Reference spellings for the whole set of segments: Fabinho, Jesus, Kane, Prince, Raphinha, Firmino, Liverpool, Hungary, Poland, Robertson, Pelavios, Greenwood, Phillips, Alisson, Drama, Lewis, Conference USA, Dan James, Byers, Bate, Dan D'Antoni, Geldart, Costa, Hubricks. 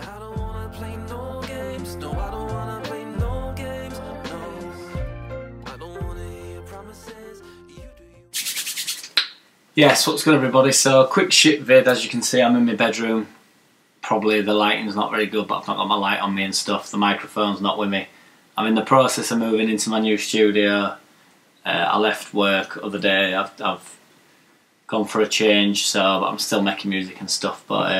I don't wanna play no games. No, I don't wanna play no games. No, I don't wanna hear promises. Yes, what's good everybody? So quick shit vid, as you can see I'm in my bedroom. Probably the lighting's not very good, but I've not got my light on me and stuff. The microphone's not with me. I'm in the process of moving into my new studio. I left work the other day. I've gone for a change, so I'm still making music and stuff, but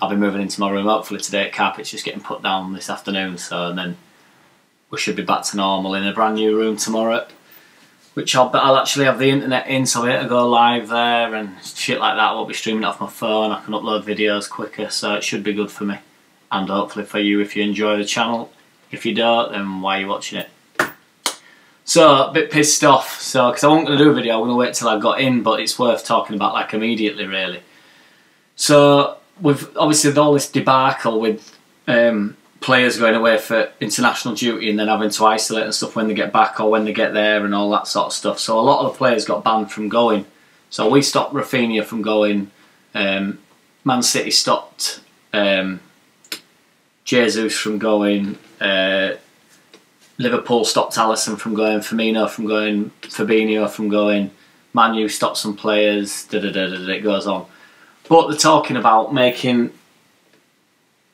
I'll be moving into my room hopefully today. Carpet's just getting put down this afternoon, so and then we should be back to normal in a brand new room tomorrow, which I'll actually have the internet in, so I have to go live there and shit like that. I won't be streaming it off my phone. I can upload videos quicker, so it should be good for me and hopefully for you if you enjoy the channel. If you don't, then why are you watching it? So, a bit pissed off, so because I wasn't going to do a video, I'm going to wait till I got in, but it's worth talking about like immediately really. So, with obviously with all this debacle with players going away for international duty and then having to isolate and stuff when they get back or when they get there and all that sort of stuff, so a lot of the players got banned from going. So we stopped Raphinha from going, Man City stopped Jesus from going, Liverpool stopped Alisson from going, Firmino from going, Fabinho from going, Man U stopped some players, it goes on. But they're talking about making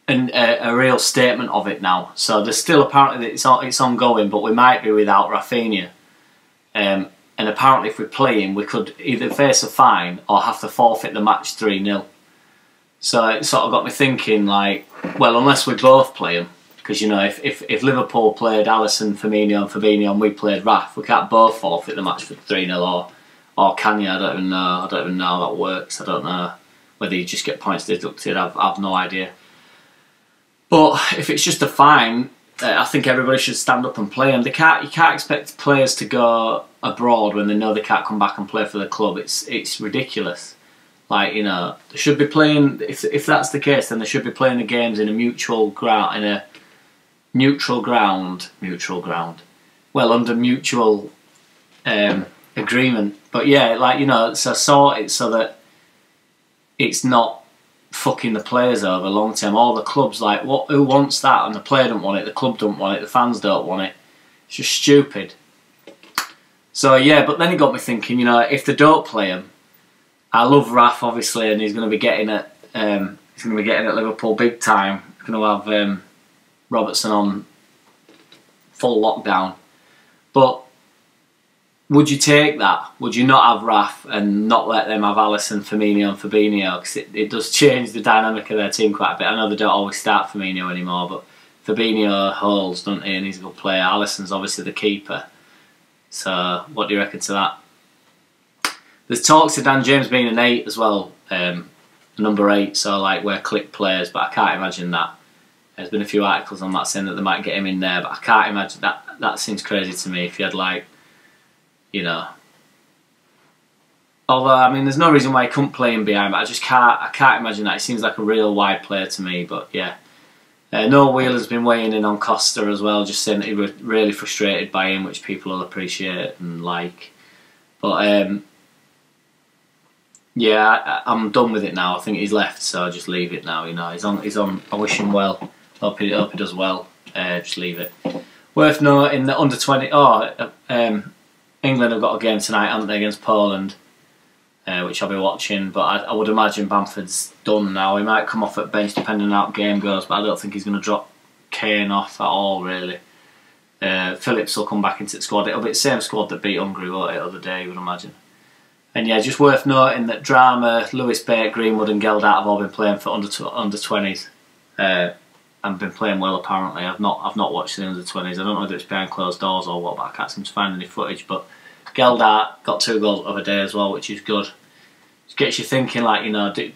a real statement of it now. So there's still apparently, it's ongoing, but we might be without Raphinha. And apparently if we play him, we could either face a fine or have to forfeit the match 3-0. So it sort of got me thinking like, well, unless we both play him, because you know, if Liverpool played Alisson, Firmino and Fabinho and we played Raf, we can't both forfeit the match for 3-0 or can you? I don't even know. I don't even know how that works. I don't know whether you just get points deducted. I've no idea. But if it's just a fine, I think everybody should stand up and play. And you can't expect players to go abroad when they know they can't come back and play for the club. It's ridiculous. Like, you know, they should be playing. If that's the case, then they should be playing the games in a neutral ground, well, under mutual agreement. But yeah, like, you know, so sort it so that it's not fucking the players over long term. All the clubs, like, what? Who wants that? And the player don't want it, the club don't want it, the fans don't want it. It's just stupid. So yeah, but then it got me thinking, you know, if they don't play him, I love Raf obviously, and he's going to be getting at Liverpool big time. He's going to have Robertson on full lockdown. But would you take that? Would you not have Raf and not let them have Alisson, Firmino and Fabinho? Because it does change the dynamic of their team quite a bit. I know they don't always start Firmino anymore, but Fabinho holds, doesn't he? And he's a good player. Alisson's obviously the keeper. So what do you reckon to that? There's talks of Dan James being an 8 as well, number 8, so like where Click players, but I can't imagine that. There's been a few articles on that saying that they might get him in there, but I can't imagine that. That seems crazy to me if you had, like, you know. Although, I mean, there's no reason why he couldn't play him behind, but I can't imagine that. He seems like a real wide player to me, but yeah. Noah Wheeler's been weighing in on Costa as well, just saying that he was really frustrated by him, which people will appreciate and like. But, yeah, I'm done with it now. I think he's left, so I'll just leave it now, you know. He's on. I wish him well. Hope he does well. Just leave it. Worth noting that under-20... England have got a game tonight, haven't they, against Poland, which I'll be watching. But I would imagine Bamford's done now. He might come off at bench depending on how the game goes, but I don't think he's going to drop Kane off at all, really. Phillips will come back into the squad. It'll be the same squad that beat Hungary, won't it, the other day, you would imagine. And yeah, just worth noting that Drama, Lewis, Bate, Greenwood and Geldart have all been playing for under 20s. And been playing well apparently. I've not watched the under 20s. I don't know whether it's behind closed doors or what, but I can't seem to find any footage. But Geldart got 2 goals the other day as well, which is good. It gets you thinking, like, you know, do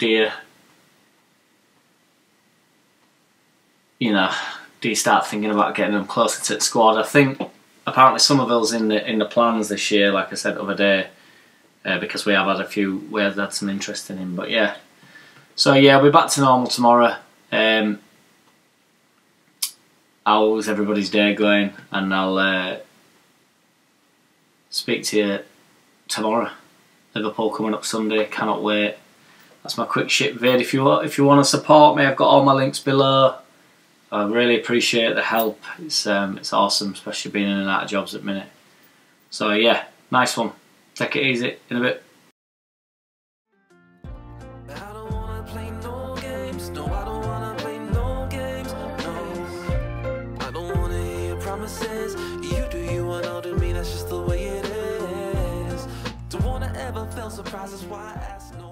you start thinking about getting them closer to the squad? I think apparently Somerville's in the plans this year, like I said the other day. Because we have had some interest in him, but yeah. So yeah, we're back to normal tomorrow. How's everybody's day going? And I'll speak to you tomorrow. Liverpool coming up Sunday, cannot wait. That's my quick shit vid. If you want to support me, I've got all my links below. I really appreciate the help. It's awesome, especially being in and out of jobs at the minute. So yeah, nice one. Take it easy. In a bit. Surprises, why I ask no